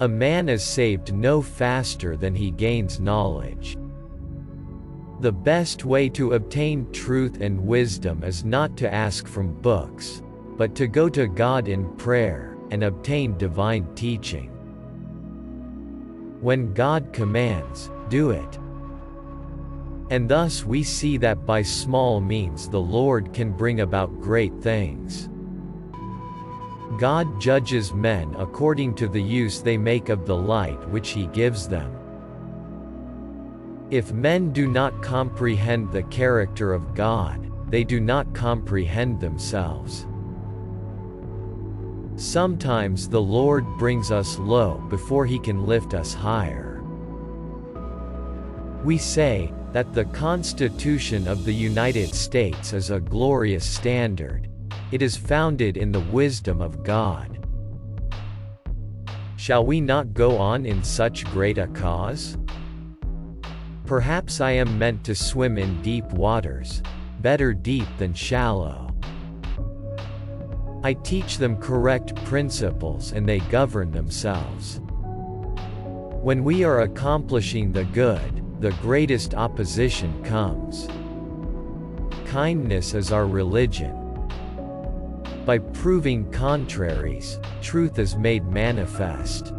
A man is saved no faster than he gains knowledge. The best way to obtain truth and wisdom is not to ask from books, but to go to God in prayer and obtain divine teaching. When God commands, do it. And thus we see that by small means the Lord can bring about great things. God judges men according to the use they make of the light which He gives them. If men do not comprehend the character of God, they do not comprehend themselves. Sometimes the Lord brings us low before He can lift us higher. We say that the Constitution of the United States is a glorious standard. It is founded in the wisdom of God. Shall we not go on in such great a cause? Perhaps I am meant to swim in deep waters, better deep than shallow. I teach them correct principles and they govern themselves. When we are accomplishing the good, the greatest opposition comes. Kindness is our religion. By proving contraries, truth is made manifest.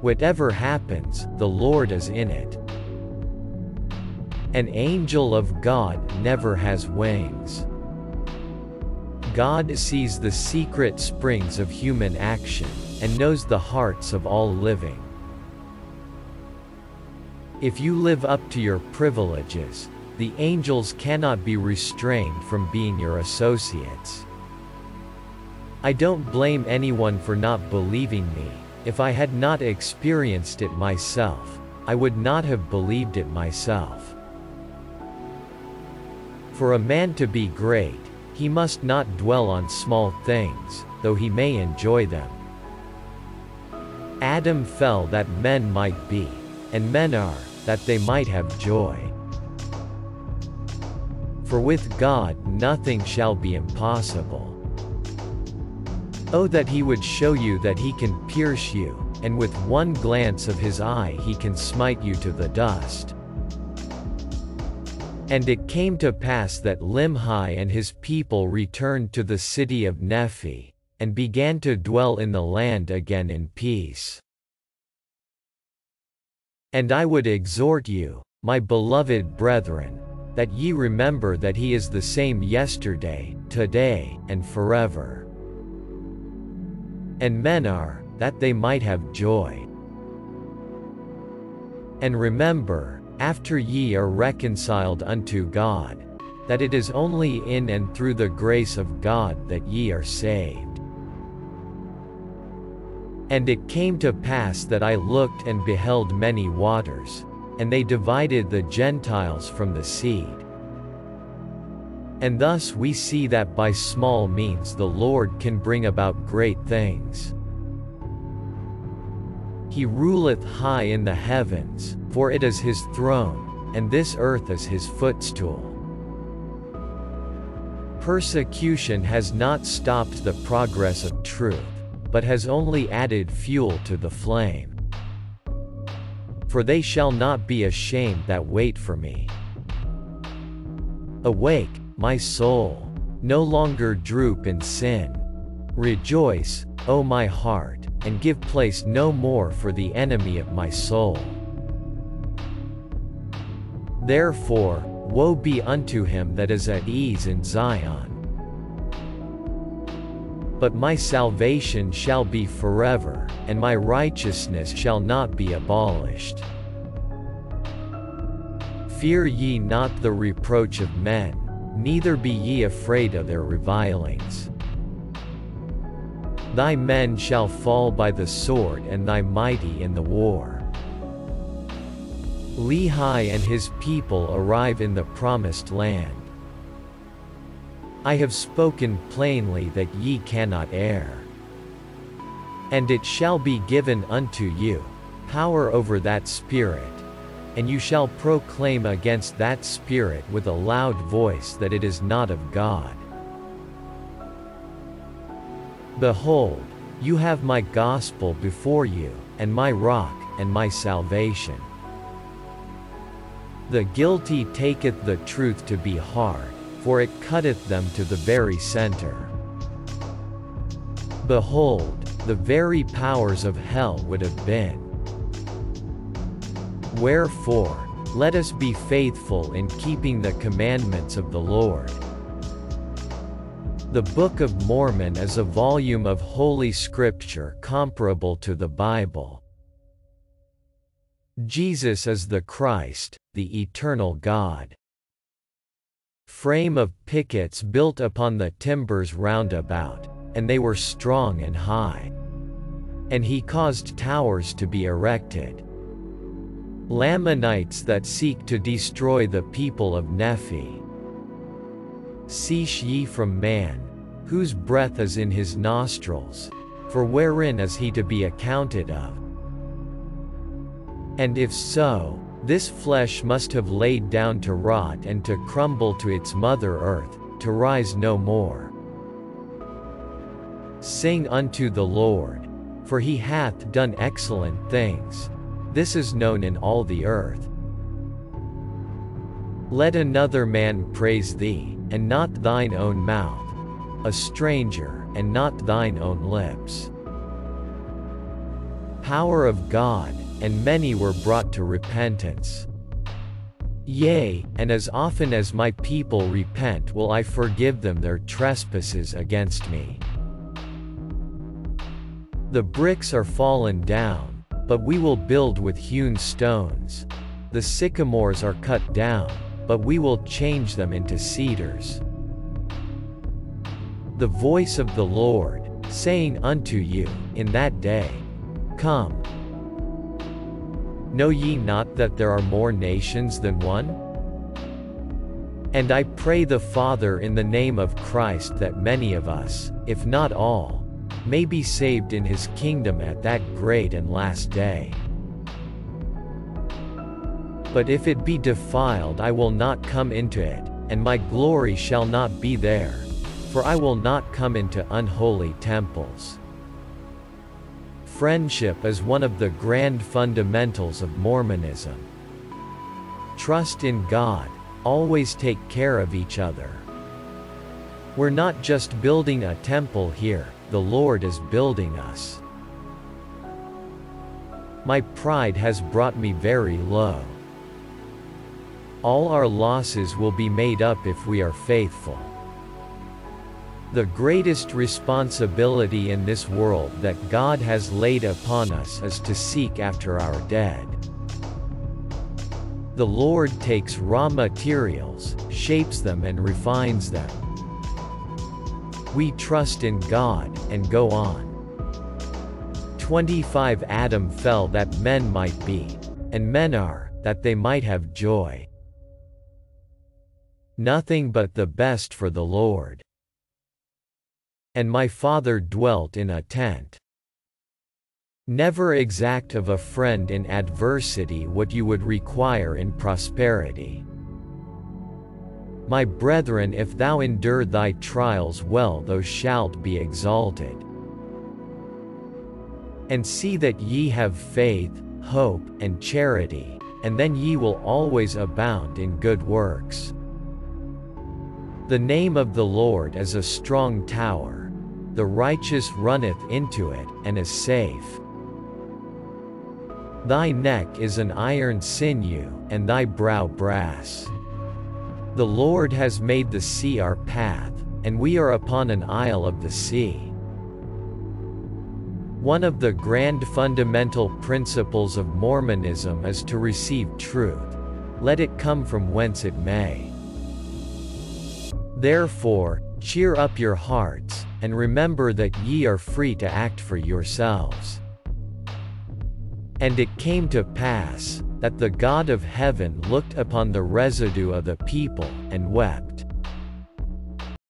Whatever happens, the Lord is in it. An angel of God never has wings. God sees the secret springs of human action, and knows the hearts of all living. If you live up to your privileges, the angels cannot be restrained from being your associates. I don't blame anyone for not believing me. If I had not experienced it myself, I would not have believed it myself. For a man to be great, he must not dwell on small things, though he may enjoy them. Adam fell that men might be, and men are, that they might have joy. For with God nothing shall be impossible. Oh, that He would show you that He can pierce you, and with one glance of His eye He can smite you to the dust. And it came to pass that Limhi and his people returned to the city of Nephi, and began to dwell in the land again in peace. And I would exhort you, my beloved brethren, that ye remember that He is the same yesterday, today, and forever. And men are, that they might have joy. And remember, after ye are reconciled unto God, that it is only in and through the grace of God that ye are saved. And it came to pass that I looked and beheld many waters, and they divided the Gentiles from the seed. And thus we see that by small means the Lord can bring about great things. He ruleth high in the heavens, for it is His throne, and this earth is His footstool. Persecution has not stopped the progress of truth, but has only added fuel to the flame. For they shall not be ashamed that wait for me. Awake, my soul, no longer droop in sin. Rejoice, O my heart, and give place no more for the enemy of my soul. Therefore, woe be unto him that is at ease in Zion. But my salvation shall be forever, and my righteousness shall not be abolished. Fear ye not the reproach of men, neither be ye afraid of their revilings. Thy men shall fall by the sword and thy mighty in the war. Lehi and his people arrive in the promised land. I have spoken plainly that ye cannot err. And it shall be given unto you power over that spirit, and you shall proclaim against that spirit with a loud voice that it is not of God. Behold, You have my gospel before you, and my rock, and my salvation. The guilty taketh the truth to be hard, for it cutteth them to the very center. Behold, the very powers of hell would have been. Wherefore, let us be faithful in keeping the commandments of the Lord. The Book of Mormon is a volume of Holy Scripture comparable to the Bible. Jesus is the Christ, the eternal God. Frame of pickets built upon the timbers round about, and they were strong and high. And he caused towers to be erected. Lamanites that seek to destroy the people of Nephi. Cease ye from man, whose breath is in his nostrils, for wherein is he to be accounted of? And if so, this flesh must have laid down to rot and to crumble to its mother earth, to rise no more. Sing unto the Lord, for he hath done excellent things. This is known in all the earth. Let another man praise thee, and not thine own mouth, a stranger, and not thine own lips. Power of God, and many were brought to repentance. Yea, and as often as my people repent will I forgive them their trespasses against me. The bricks are fallen down, but we will build with hewn stones. The sycamores are cut down, but we will change them into cedars. The voice of the Lord, saying unto you, in that day, Come. Know ye not that there are more nations than one? And I pray the Father in the name of Christ that many of us, if not all, may be saved in his kingdom at that great and last day. But if it be defiled, I will not come into it, and my glory shall not be there, for I will not come into unholy temples. Friendship is one of the grand fundamentals of Mormonism. Trust in God, always take care of each other. We're not just building a temple here, the Lord is building us. My pride has brought me very low. All our losses will be made up if we are faithful. The greatest responsibility in this world that God has laid upon us is to seek after our dead. The Lord takes raw materials, shapes them and refines them. We trust in God, and go on. 25 Adam fell that men might be, and men are, that they might have joy. Nothing but the best for the Lord. And my father dwelt in a tent. Never exact of a friend in adversity what you would require in prosperity. My brethren, if thou endure thy trials well, thou shalt be exalted. And see that ye have faith, hope, and charity, and then ye will always abound in good works. The name of the Lord is a strong tower. The righteous runneth into it, and is safe. Thy neck is an iron sinew, and thy brow brass. The Lord has made the sea our path, and we are upon an isle of the sea. One of the grand fundamental principles of Mormonism is to receive truth, let it come from whence it may. Therefore, cheer up your hearts, and remember that ye are free to act for yourselves. And it came to pass, that the God of heaven looked upon the residue of the people, and wept.